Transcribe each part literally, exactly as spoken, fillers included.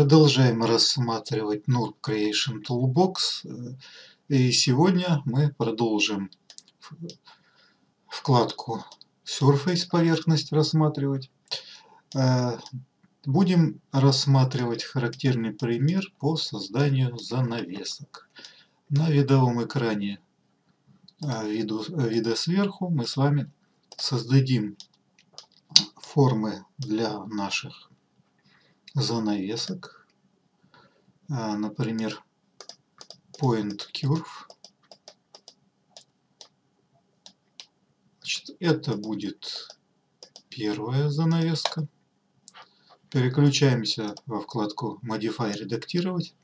Продолжаем рассматривать нурбс Creation Toolbox, и сегодня мы продолжим вкладку Surface, поверхность рассматривать. Будем рассматривать характерный пример по созданию занавесок. На видовом экране виду, вида сверху мы с вами создадим формы для наших занавесок, например, Point Curve. Значит, это будет первая занавеска. Переключаемся во вкладку Modify, редактировать.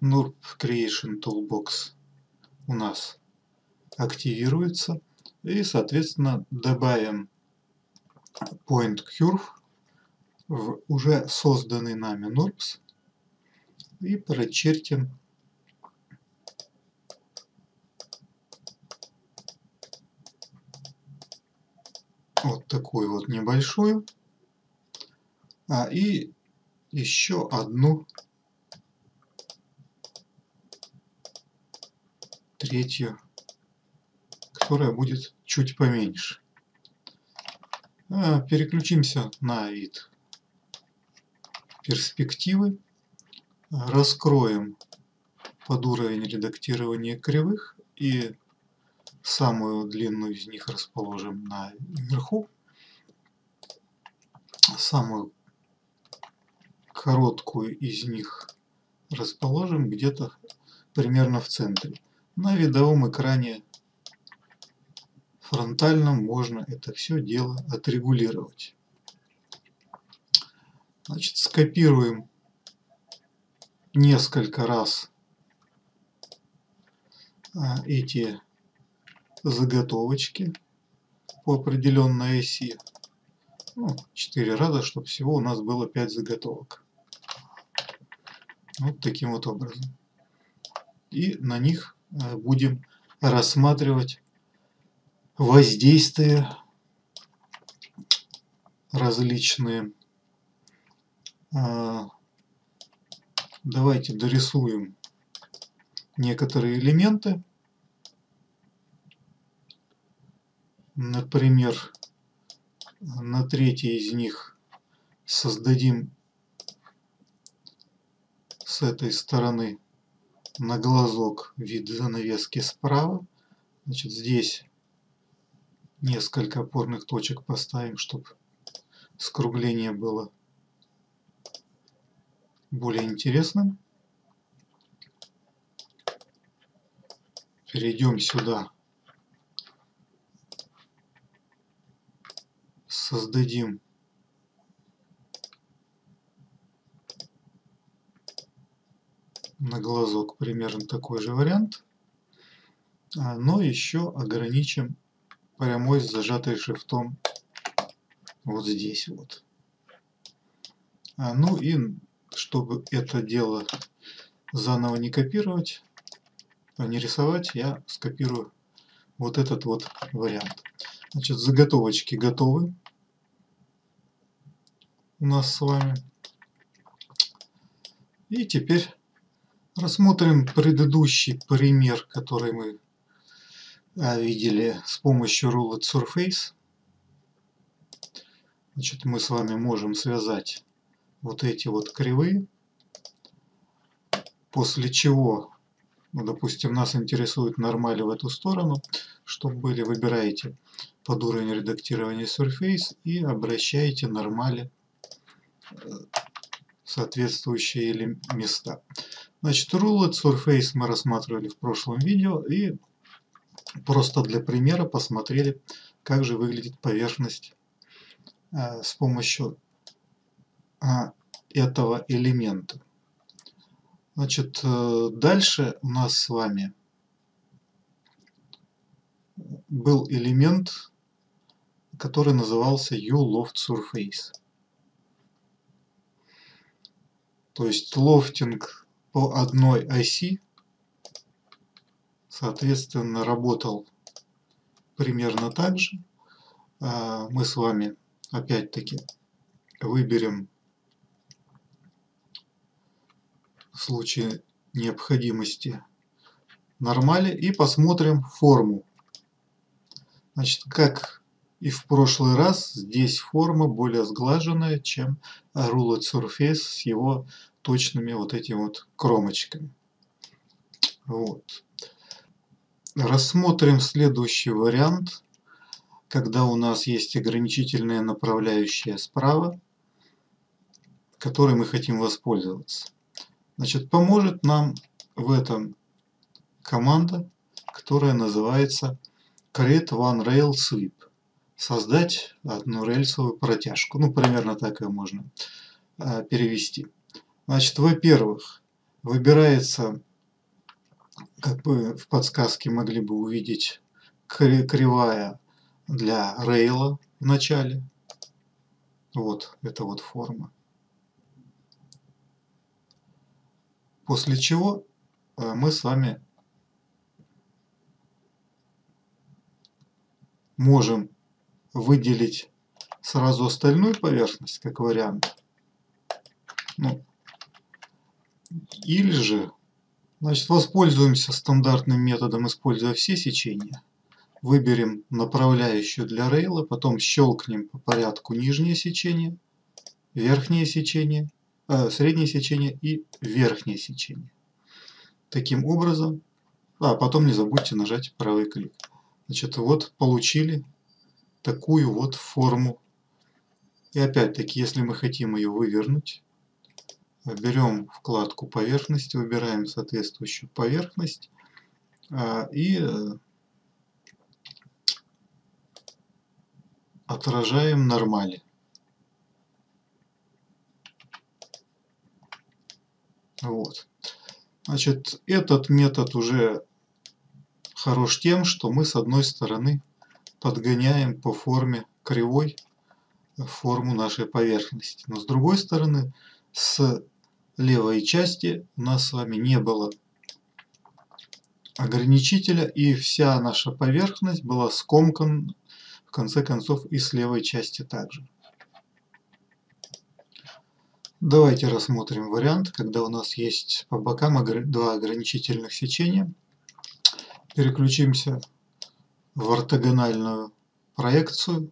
нурбс Creation Toolbox у нас активируется, и, соответственно, добавим Point Curve в уже созданный нами нурбс и прочертим вот такую вот небольшую, а и еще одну третью, которая будет чуть поменьше. А переключимся на вид перспективы, раскроем под уровень редактирования кривых и самую длинную из них расположим наверху, самую короткую из них расположим где-то примерно в центре. На видовом экране фронтальном можно это все дело отрегулировать. Значит, скопируем несколько раз эти заготовочки по определенной оси. Ну, четыре раза, чтобы всего у нас было пять заготовок. Вот таким вот образом. И на них будем рассматривать воздействие различные. Давайте дорисуем некоторые элементы. Например, на третий из них создадим с этой стороны на глазок вид занавески справа. Значит, здесь несколько опорных точек поставим, чтобы скругление было более интересным. Перейдем сюда, создадим на глазок примерно такой же вариант, но еще ограничим прямой с зажатой шифтом вот здесь вот. Ну и чтобы это дело заново не копировать, а не рисовать, я скопирую вот этот вот вариант. Значит, заготовочки готовы у нас с вами. И теперь рассмотрим предыдущий пример, который мы видели с помощью Ruled Surface. Значит, мы с вами можем связать вот эти вот кривые, после чего, ну, допустим, нас интересует нормали в эту сторону, чтобы были, выбираете под уровень редактирования Surface и обращаете нормали соответствующие или места. Значит, Ruled Surface мы рассматривали в прошлом видео и просто для примера посмотрели, как же выглядит поверхность э, с помощью этого элемента. Значит, дальше у нас с вами был элемент, который назывался U Loft Surface. То есть лофтинг по одной оси, соответственно, работал примерно так же. Мы с вами опять-таки выберем в случае необходимости нормали и посмотрим форму. Значит, как и в прошлый раз, здесь форма более сглаженная, чем Ruled Surface с его точными вот этими вот кромочками. Вот. Рассмотрим следующий вариант, когда у нас есть ограничительная направляющая справа, которой мы хотим воспользоваться. Значит, поможет нам в этом команда, которая называется Create One Rail Sweep. Создать одну рельсовую протяжку. Ну, примерно так ее можно э, перевести. Значит, во-первых, выбирается, как вы в подсказке могли бы увидеть, кривая для рейла в начале. Вот, это вот форма. После чего мы с вами можем выделить сразу остальную поверхность как вариант. Ну, или же, значит, воспользуемся стандартным методом, используя все сечения. Выберем направляющую для рейла, потом щелкнем по порядку нижнее сечение, верхнее сечение, среднее сечение и верхнее сечение. Таким образом, а потом не забудьте нажать правый клик. Значит, вот получили такую вот форму. И опять-таки, если мы хотим ее вывернуть, берем вкладку поверхность, выбираем соответствующую поверхность и отражаем нормали. Вот. Значит, этот метод уже хорош тем, что мы с одной стороны подгоняем по форме кривой форму нашей поверхности. Но с другой стороны, с левой части у нас с вами не было ограничителя, и вся наша поверхность была скомкана, в конце концов, и с левой части также. Давайте рассмотрим вариант, когда у нас есть по бокам два ограничительных сечения. Переключимся в ортогональную проекцию,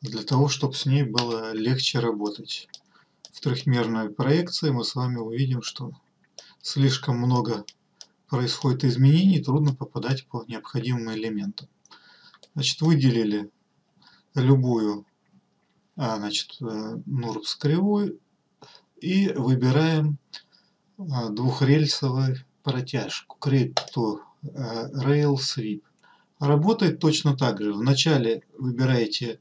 для того, чтобы с ней было легче работать. В трехмерной проекции мы с вами увидим, что слишком много происходит изменений, трудно попадать по необходимым элементам. Значит, выделили любую а, значит, нурбс кривую, и выбираем двухрельсовую протяжку. Create two-Rail Sweep. Работает точно так же. Вначале выбираете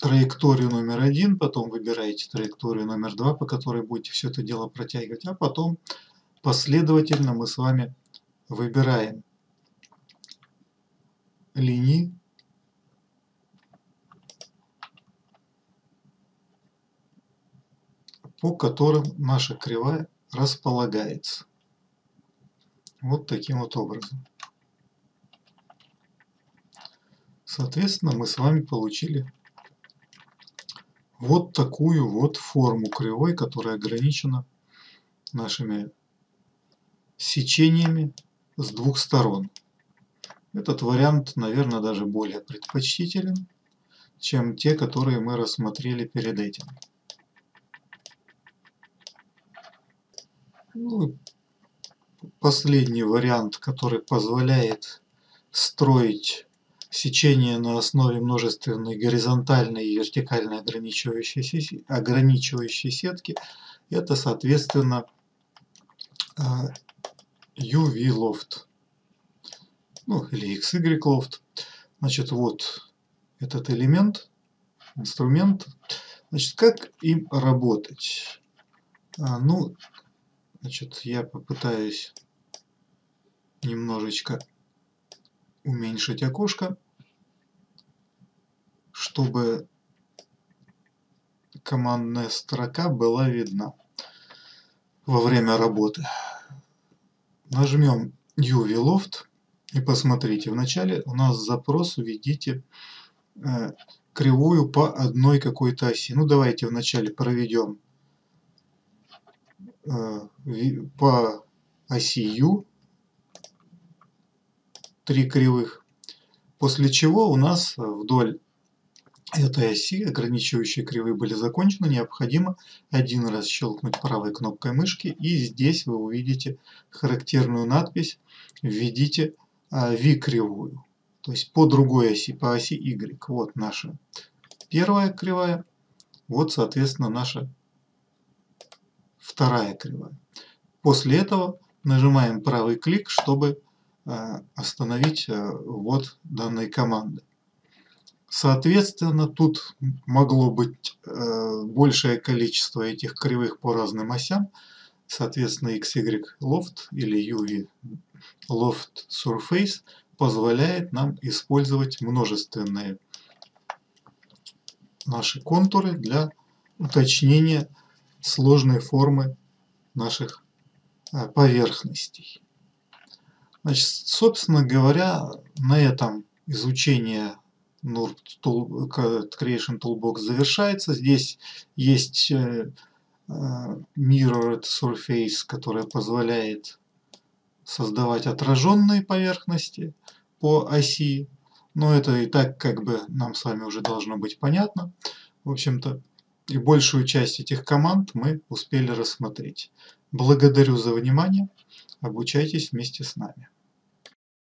траекторию номер один, потом выбираете траекторию номер два, по которой будете все это дело протягивать, а потом последовательно мы с вами выбираем линии, по которым наша кривая располагается. Вот таким вот образом. Соответственно, мы с вами получили вот такую вот форму кривой, которая ограничена нашими сечениями с двух сторон. Этот вариант, наверное, даже более предпочтителен, чем те, которые мы рассмотрели перед этим. Ну, последний вариант, который позволяет строить сечение на основе множественной горизонтальной и вертикально ограничивающей, ограничивающей сетки, это, соответственно, ю ви Loft, ну, или икс игрек Loft. Значит, вот этот элемент, инструмент. Значит, как им работать? А, ну, Значит, я попытаюсь немножечко уменьшить окошко, чтобы командная строка была видна во время работы. Нажмем ю ви Loft и посмотрите. Вначале у нас запрос «Введите э, кривую по одной какой-то оси». Ну, давайте вначале проведем по оси U три кривых, после чего у нас вдоль этой оси ограничивающие кривые были закончены, необходимо один раз щелкнуть правой кнопкой мышки, и здесь вы увидите характерную надпись «Введите V-кривую», то есть по другой оси, по оси Y. Вот наша первая кривая, вот, соответственно, наша вторая кривая. После этого нажимаем правый клик, чтобы остановить ввод данной команды. Соответственно, тут могло быть большее количество этих кривых по разным осям. Соответственно, икс игрек Loft или ю ви Loft Surface позволяет нам использовать множественные наши контуры для уточнения сложной формы наших поверхностей. Значит, собственно говоря, на этом изучение нурбс Creation Toolbox завершается. Здесь есть Mirrored Surface, которая позволяет создавать отраженные поверхности по оси. Но это и так как бы нам с вами уже должно быть понятно. В общем-то, и большую часть этих команд мы успели рассмотреть. Благодарю за внимание. Обучайтесь вместе с нами.